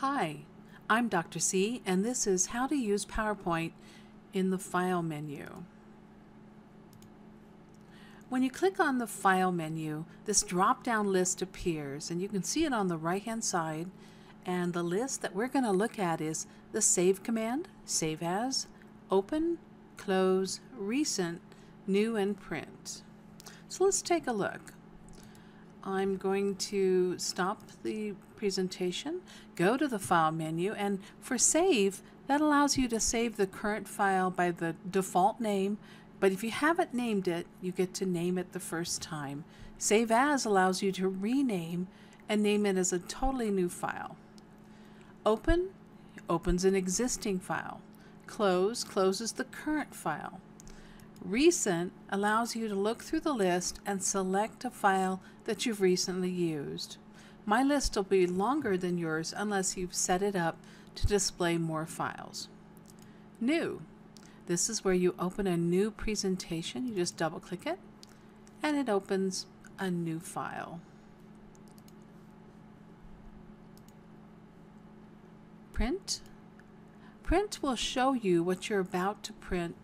Hi, I'm Dr. C, and this is how to use PowerPoint in the File menu. When you click on the File menu, this drop-down list appears, and you can see it on the right-hand side. And the list that we're going to look at is the Save command, Save As, Open, Close, Recent, New, and Print. So let's take a look. I'm going to stop the presentation, go to the File menu, and for Save, that allows you to save the current file by the default name, but if you haven't named it, you get to name it the first time. Save As allows you to rename and name it as a totally new file. Open opens an existing file. Close closes the current file. Recent allows you to look through the list and select a file that you've recently used. My list will be longer than yours unless you've set it up to display more files. New. This is where you open a new presentation. You just double click it and it opens a new file. Print. Print will show you what you're about to print.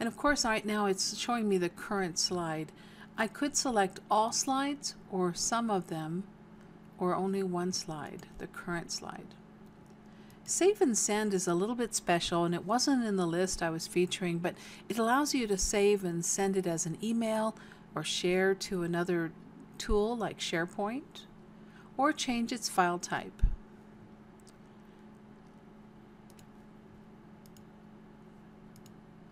And of course, right now it's showing me the current slide. I could select all slides or some of them, or only one slide, the current slide. Save and Send is a little bit special, and it wasn't in the list I was featuring, but it allows you to save and send it as an email or share to another tool like SharePoint, or change its file type.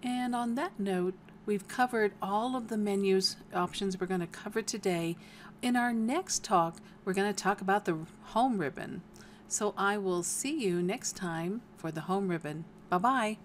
And on that note, we've covered all of the menus options we're going to cover today. In our next talk, we're going to talk about the home ribbon. So I will see you next time for the home ribbon. Bye-bye.